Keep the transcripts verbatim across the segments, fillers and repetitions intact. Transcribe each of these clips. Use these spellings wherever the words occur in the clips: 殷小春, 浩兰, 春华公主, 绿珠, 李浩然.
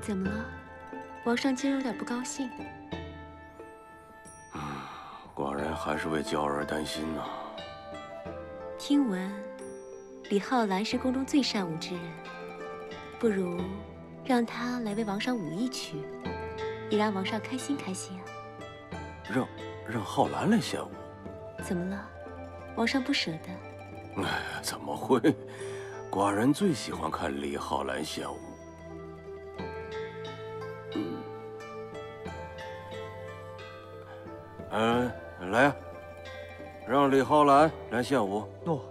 怎么了？王上今儿有点不高兴。寡人还是为娇儿担心呐。听闻李浩然是宫中最善舞之人，不如让他来为王上舞一曲，也让王上开心开心啊。让让浩然来献舞？怎么了？王上不舍得？哎，怎么会？寡人最喜欢看李浩然献舞。 嗯、呃，来呀、啊，让李浩然来献舞。诺。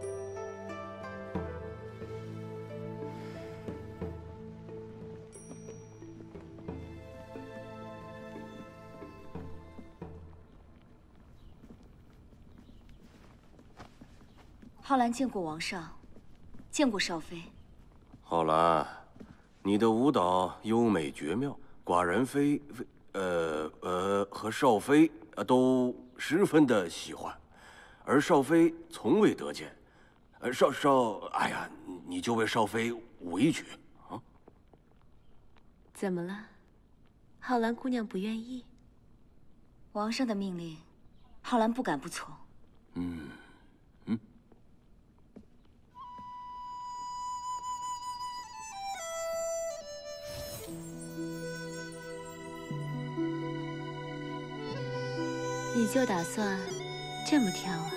浩然见过王上，见过少妃。浩然，你的舞蹈优美绝妙，寡人妃妃呃呃和少妃。 呃，都十分的喜欢，而少妃从未得见。呃，少少，哎呀，你就为少妃舞一曲啊？怎么了？浩然姑娘不愿意？王上的命令，浩然不敢不从。嗯嗯。嗯 你就打算这么跳啊？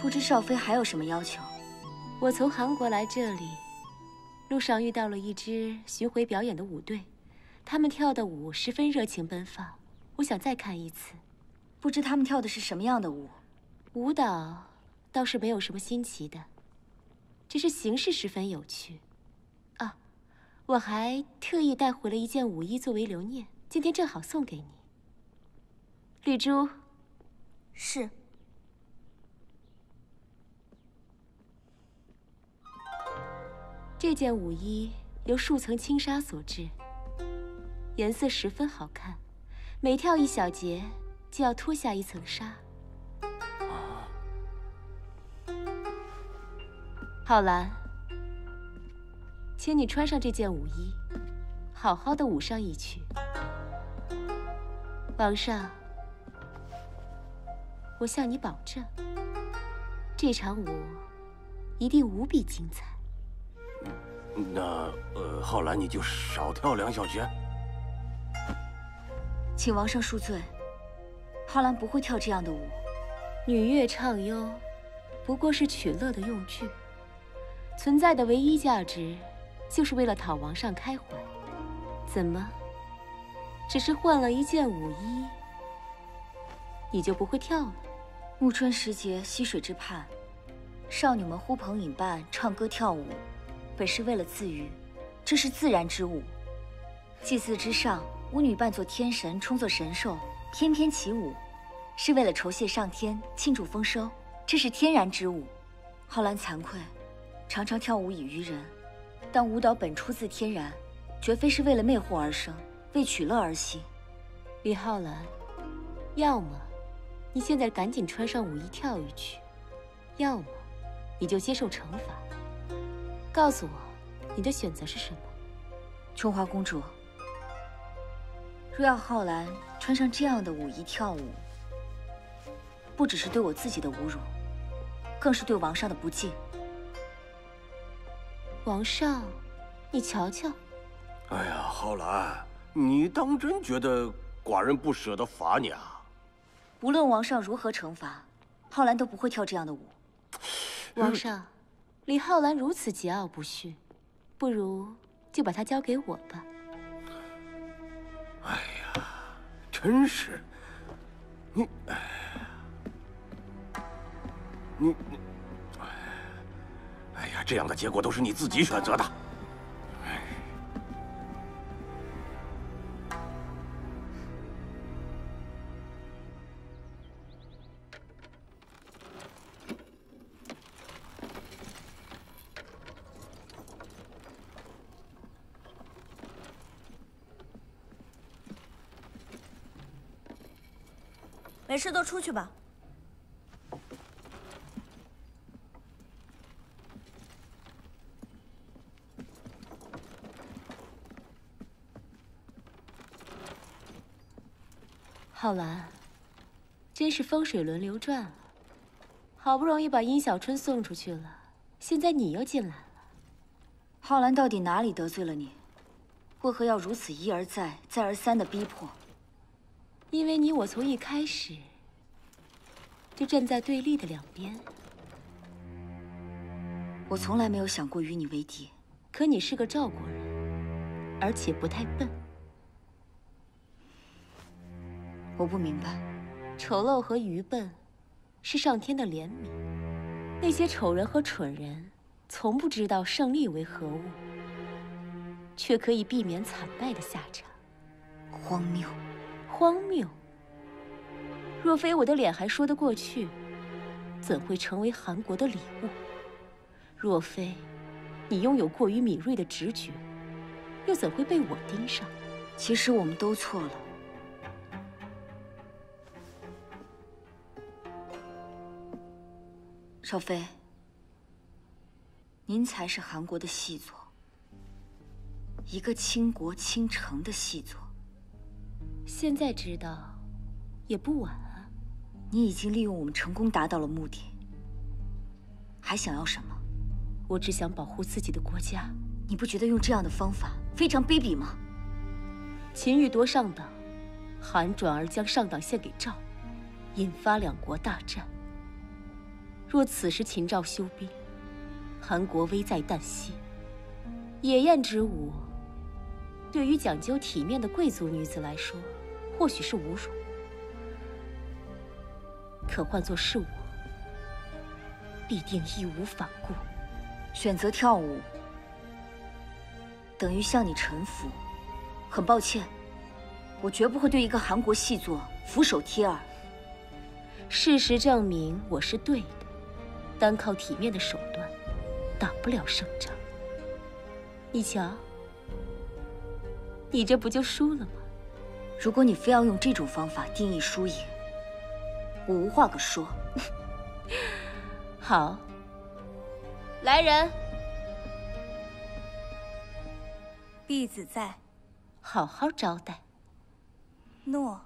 不知少妃还有什么要求？我从韩国来这里，路上遇到了一支巡回表演的舞队，他们跳的舞十分热情奔放，我想再看一次。不知他们跳的是什么样的舞？舞蹈倒是没有什么新奇的，只是形式十分有趣。啊，我还特意带回了一件舞衣作为留念，今天正好送给你。 绿珠，是。这件舞衣由数层轻纱所制，颜色十分好看，每跳一小节就要脱下一层纱。啊、浩然，请你穿上这件舞衣，好好的舞上一曲。王上。 我向你保证，这场舞一定无比精彩。那呃，浩然你就少跳两小节，请王上恕罪，浩然不会跳这样的舞。女乐唱优，不过是取乐的用具，存在的唯一价值，就是为了讨王上开怀。怎么，只是换了一件舞衣？ 你就不会跳了。暮春时节，溪水之畔，少女们呼朋引伴，唱歌跳舞，本是为了自娱，这是自然之舞。祭祀之上，巫女扮作天神，充作神兽，翩翩起舞，是为了酬谢上天，庆祝丰收，这是天然之舞。浩然惭愧，常常跳舞以娱人，但舞蹈本出自天然，绝非是为了魅惑而生，为取乐而行。李浩然，要么。 你现在赶紧穿上舞衣跳一曲，要么你就接受惩罚。告诉我，你的选择是什么？春华公主，若要浩然穿上这样的舞衣跳舞，不只是对我自己的侮辱，更是对王上的不敬。王上，你瞧瞧。哎呀，浩然，你当真觉得寡人不舍得罚你啊？ 无论王上如何惩罚，浩然都不会跳这样的舞。王上，李浩然如此桀骜不驯，不如就把他交给我吧。哎呀，真是你！哎呀，你你，哎呀，这样的结果都是你自己选择的。 没事，都出去吧。浩兰，真是风水轮流转了。好不容易把殷小春送出去了，现在你又进来了。浩兰到底哪里得罪了你？为何要如此一而再、再而三的逼迫？因为你我从一开始就站在对立的两边。我从来没有想过与你为敌。可你是个赵国人，而且不太笨。 我不明白，丑陋和愚笨是上天的怜悯。那些丑人和蠢人从不知道胜利为何物，却可以避免惨败的下场。荒谬，荒谬！若非我的脸还说得过去，怎会成为韩国的礼物？若非你拥有过于敏锐的直觉，又怎会被我盯上？其实我们都错了。 少妃，您才是韩国的细作，一个倾国倾城的细作。现在知道，也不晚啊。你已经利用我们成功达到了目的，还想要什么？我只想保护自己的国家。你不觉得用这样的方法非常卑鄙吗？秦玉夺上党，韩转而将上党献给赵，引发两国大战。 若此时秦赵休兵，韩国危在旦夕。野宴之舞，对于讲究体面的贵族女子来说，或许是侮辱；可换作是我，必定义无反顾。选择跳舞，等于向你臣服。很抱歉，我绝不会对一个韩国细作俯首帖耳。事实证明，我是对的。 单靠体面的手段，打不了胜仗。你瞧，你这不就输了吗？如果你非要用这种方法定义输赢，我无话可说。好，来人，婢子在，好好招待。诺。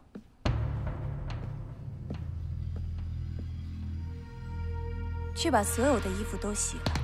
去把所有的衣服都洗了。